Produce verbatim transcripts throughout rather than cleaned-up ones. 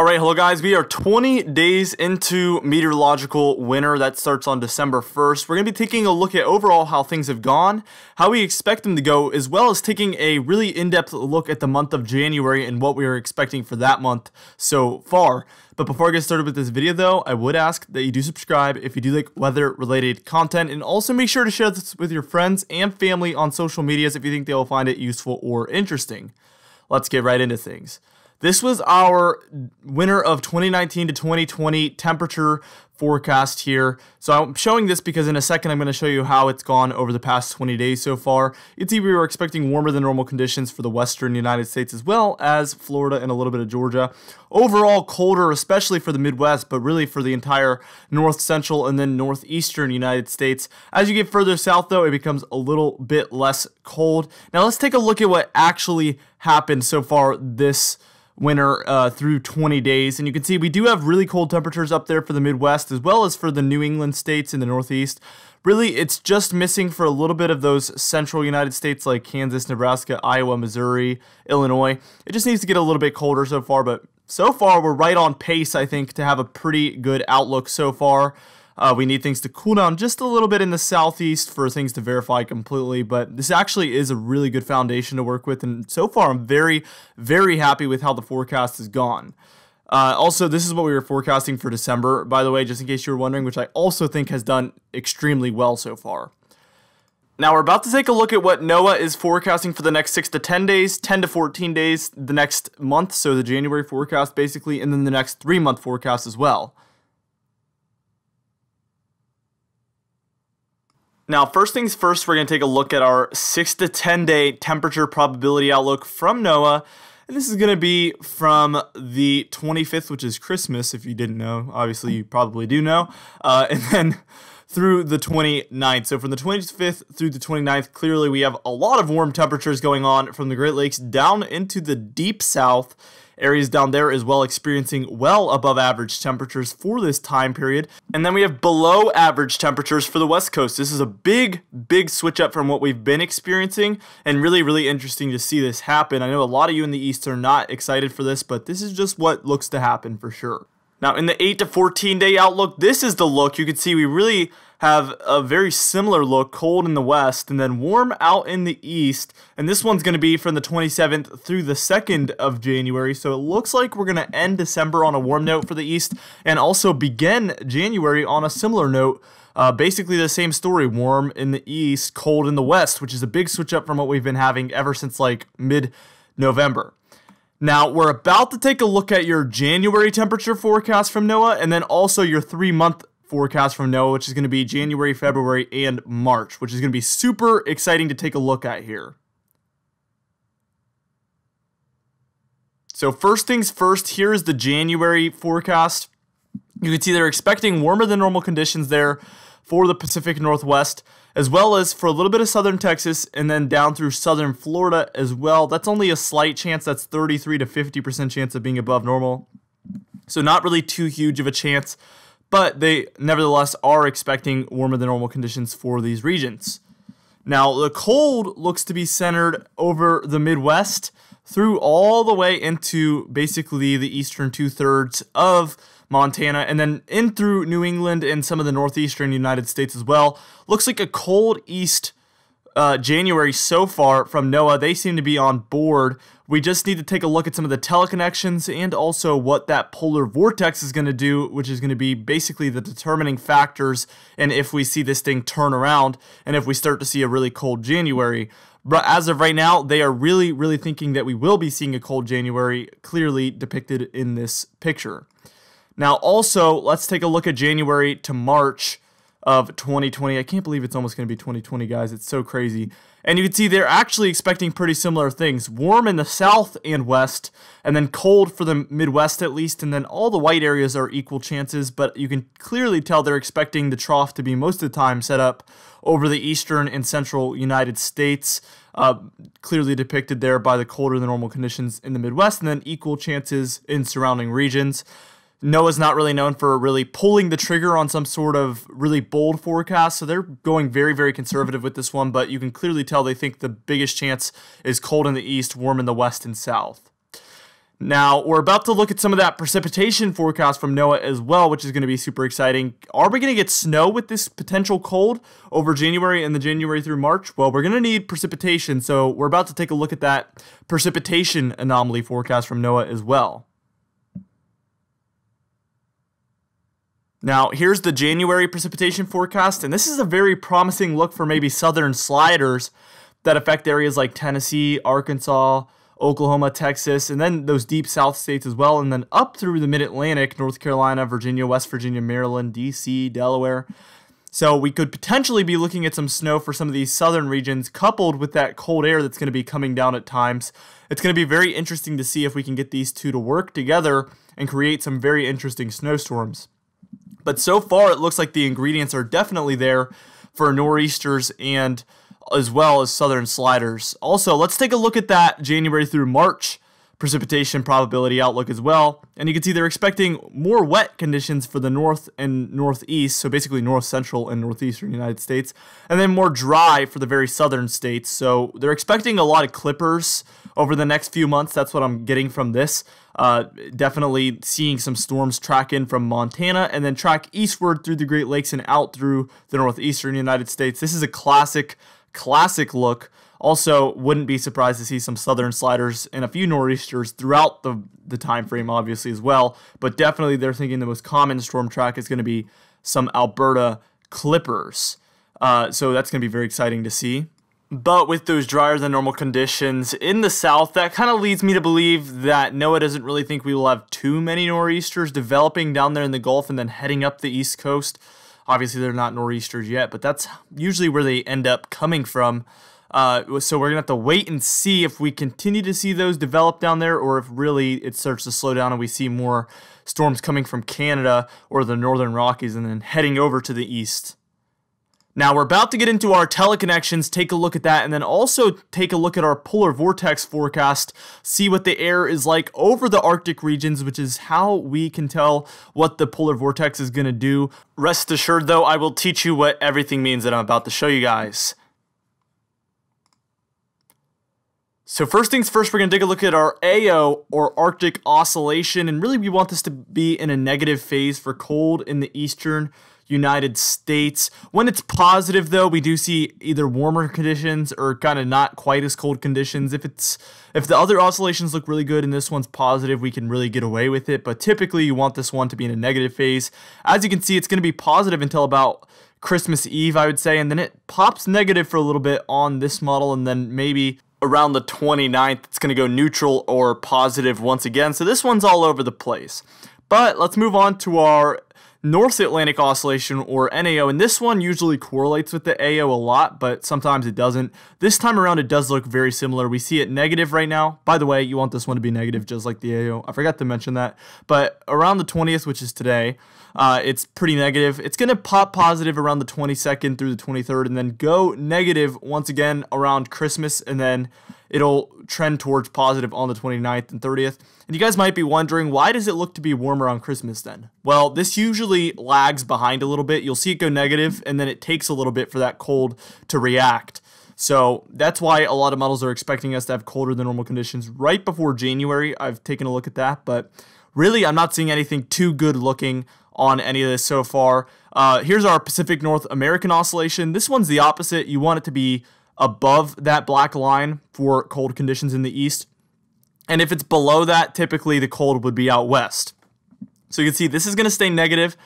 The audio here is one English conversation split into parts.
Alright, hello guys, we are twenty days into meteorological winter that starts on December first. We're going to be taking a look at overall how things have gone, how we expect them to go, as well as taking a really in-depth look at the month of January and what we are expecting for that month so far. But before I get started with this video though, I would ask that you do subscribe if you do like weather related content, and also make sure to share this with your friends and family on social medias if you think they will find it useful or interesting. Let's get right into things. This was our winter of twenty nineteen to twenty twenty temperature forecast here. So I'm showing this because in a second I'm going to show you how it's gone over the past twenty days so far. You can see we were expecting warmer than normal conditions for the western United States as well as Florida and a little bit of Georgia. Overall colder, especially for the Midwest, but really for the entire north central and then northeastern United States. As you get further south though, it becomes a little bit less cold. Now let's take a look at what actually happened so far this winter uh, through twenty days, and you can see we do have really cold temperatures up there for the Midwest as well as for the New England states in the Northeast. Really, it's just missing for a little bit of those central United States like Kansas, Nebraska, Iowa, Missouri, Illinois. It just needs to get a little bit colder so far, but so far we're right on pace, I think, to have a pretty good outlook so far. Uh, we need things to cool down just a little bit in the southeast for things to verify completely, but this actually is a really good foundation to work with, and so far I'm very, very happy with how the forecast has gone. Uh, also, this is what we were forecasting for December, by the way, just in case you were wondering, which I also think has done extremely well so far. Now we're about to take a look at what NOAA is forecasting for the next six to ten days, ten to fourteen days, the next month, so the January forecast basically, and then the next three month forecast as well. Now, first things first, we're going to take a look at our six to ten day temperature probability outlook from NOAA. And this is going to be from the twenty-fifth, which is Christmas, if you didn't know. Obviously, you probably do know. Uh, and then through the twenty-ninth. So from the twenty-fifth through the twenty-ninth, clearly we have a lot of warm temperatures going on from the Great Lakes down into the deep south. Areas down there as well experiencing well above average temperatures for this time period. And then we have below average temperatures for the West Coast. This is a big, big switch up from what we've been experiencing, and really, really interesting to see this happen. I know a lot of you in the East are not excited for this, but this is just what looks to happen for sure. Now, in the eight to fourteen day outlook, this is the look. You can see we really have a very similar look, cold in the west and then warm out in the east. And this one's going to be from the twenty-seventh through the second of January. So it looks like we're going to end December on a warm note for the east and also begin January on a similar note. Uh, basically the same story, warm in the east, cold in the west, which is a big switch up from what we've been having ever since like mid-November. Now, we're about to take a look at your January temperature forecast from NOAA, and then also your three month forecast from NOAA, which is going to be January, February, and March, which is going to be super exciting to take a look at here. So first things first, here is the January forecast. You can see they're expecting warmer than normal conditions there for the Pacific Northwest, as well as for a little bit of southern Texas and then down through southern Florida as well. That's only a slight chance. That's thirty-three to fifty percent chance of being above normal. So not really too huge of a chance, but they nevertheless are expecting warmer than normal conditions for these regions. Now, the cold looks to be centered over the Midwest through all the way into basically the eastern two-thirds of Montana, and then in through New England and some of the northeastern United States as well. Looks like a cold east uh, January so far from NOAA. They seem to be on board. We just need to take a look at some of the teleconnections and also what that polar vortex is going to do, which is going to be basically the determining factors and if we see this thing turn around and if we start to see a really cold January. But as of right now, they are really, really thinking that we will be seeing a cold January, clearly depicted in this picture. Now, also, let's take a look at January to March of twenty twenty. I can't believe it's almost going to be twenty twenty, guys. It's so crazy. And you can see they're actually expecting pretty similar things. Warm in the south and west, and then cold for the Midwest at least, and then all the white areas are equal chances, but you can clearly tell they're expecting the trough to be most of the time set up over the eastern and central United States, uh, clearly depicted there by the colder than normal conditions in the Midwest, and then equal chances in surrounding regions. NOAA's not really known for really pulling the trigger on some sort of really bold forecast, so they're going very, very conservative with this one, but you can clearly tell they think the biggest chance is cold in the east, warm in the west and south. Now, we're about to look at some of that precipitation forecast from NOAA as well, which is going to be super exciting. Are we going to get snow with this potential cold over January and the January through March? Well, we're going to need precipitation, so we're about to take a look at that precipitation anomaly forecast from NOAA as well. Now, here's the January precipitation forecast, and this is a very promising look for maybe southern sliders that affect areas like Tennessee, Arkansas, Oklahoma, Texas, and then those deep south states as well, and then up through the mid-Atlantic, North Carolina, Virginia, West Virginia, Maryland, D C, Delaware. So we could potentially be looking at some snow for some of these southern regions, coupled with that cold air that's going to be coming down at times. It's going to be very interesting to see if we can get these two to work together and create some very interesting snowstorms. But so far, it looks like the ingredients are definitely there for nor'easters and as well as southern sliders. Also, let's take a look at that January through March precipitation probability outlook as well. And you can see they're expecting more wet conditions for the north and northeast, so basically north central and northeastern United States, and then more dry for the very southern states. So they're expecting a lot of clippers over the next few months. That's what I'm getting from this. Uh, definitely seeing some storms track in from Montana and then track eastward through the Great Lakes and out through the northeastern United States. This is a classic Classic look. Also, wouldn't be surprised to see some southern sliders and a few nor'easters throughout the, the time frame, obviously, as well. But definitely, they're thinking the most common storm track is going to be some Alberta clippers. Uh, so that's going to be very exciting to see. But with those drier than normal conditions in the south, that kind of leads me to believe that NOAA doesn't really think we will have too many nor'easters developing down there in the Gulf and then heading up the east coast. Obviously, they're not nor'easters yet, but that's usually where they end up coming from. Uh, so we're going to have to wait and see if we continue to see those develop down there or if really it starts to slow down and we see more storms coming from Canada or the Northern Rockies and then heading over to the east. Now, we're about to get into our teleconnections, take a look at that, and then also take a look at our polar vortex forecast, see what the air is like over the Arctic regions, which is how we can tell what the polar vortex is going to do. Rest assured, though, I will teach you what everything means that I'm about to show you guys. So first things first, we're going to take a look at our A O, or Arctic Oscillation, and really we want this to be in a negative phase for cold in the eastern United States. When it's positive, though, we do see either warmer conditions or kind of not quite as cold conditions. If it's if the other oscillations look really good and this one's positive, we can really get away with it. But typically, you want this one to be in a negative phase. As you can see, it's going to be positive until about Christmas Eve, I would say, and then it pops negative for a little bit on this model, and then maybe around the twenty-ninth, it's going to go neutral or positive once again. So this one's all over the place. But let's move on to our North Atlantic Oscillation, or N A O, and this one usually correlates with the A O a lot, but sometimes it doesn't. This time around, it does look very similar. We see it negative right now. By the way, you want this one to be negative, just like the A O. I forgot to mention that, but around the twentieth, which is today, uh, it's pretty negative. It's going to pop positive around the twenty-second through the twenty-third, and then go negative once again around Christmas, and then it'll trend towards positive on the twenty-ninth and thirtieth. And you guys might be wondering, why does it look to be warmer on Christmas then? Well, this usually lags behind a little bit. You'll see it go negative, and then it takes a little bit for that cold to react. So that's why a lot of models are expecting us to have colder than normal conditions right before January. I've taken a look at that, but really I'm not seeing anything too good looking on any of this so far. Uh, here's our Pacific North American Oscillation. This one's the opposite. You want it to be above that black line for cold conditions in the east. And if it's below that, typically the cold would be out west. So you can see this is going to stay negative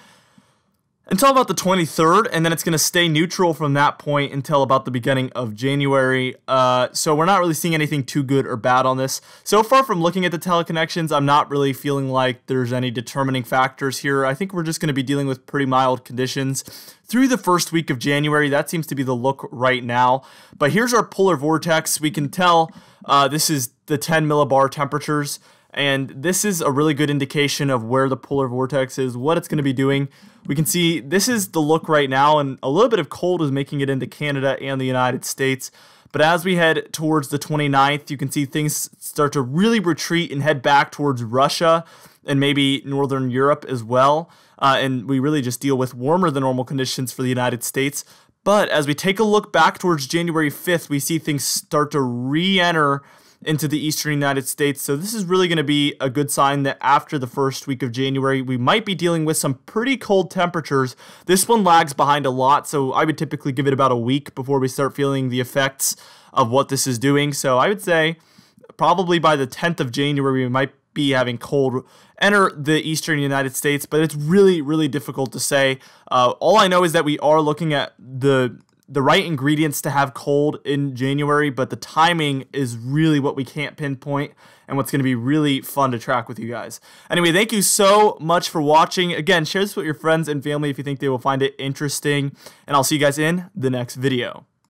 until about the twenty-third, and then it's going to stay neutral from that point until about the beginning of January. Uh, so we're not really seeing anything too good or bad on this. So far from looking at the teleconnections, I'm not really feeling like there's any determining factors here. I think we're just going to be dealing with pretty mild conditions through the first week of January. That seems to be the look right now. But here's our polar vortex. We can tell uh, this is the ten millibar temperatures, and this is a really good indication of where the polar vortex is, what it's going to be doing. We can see this is the look right now, and a little bit of cold is making it into Canada and the United States. But as we head towards the twenty-ninth, you can see things start to really retreat and head back towards Russia and maybe Northern Europe as well. Uh, and we really just deal with warmer than normal conditions for the United States. But as we take a look back towards January fifth, we see things start to re-enter into the eastern United States. So this is really going to be a good sign that after the first week of January, we might be dealing with some pretty cold temperatures. This one lags behind a lot, so I would typically give it about a week before we start feeling the effects of what this is doing. So I would say probably by the tenth of January, we might be having cold enter the eastern United States, but it's really, really difficult to say. Uh, all I know is that we are looking at the the right ingredients to have cold in January, but the timing is really what we can't pinpoint and what's going to be really fun to track with you guys. Anyway, thank you so much for watching. Again, share this with your friends and family if you think they will find it interesting, and I'll see you guys in the next video.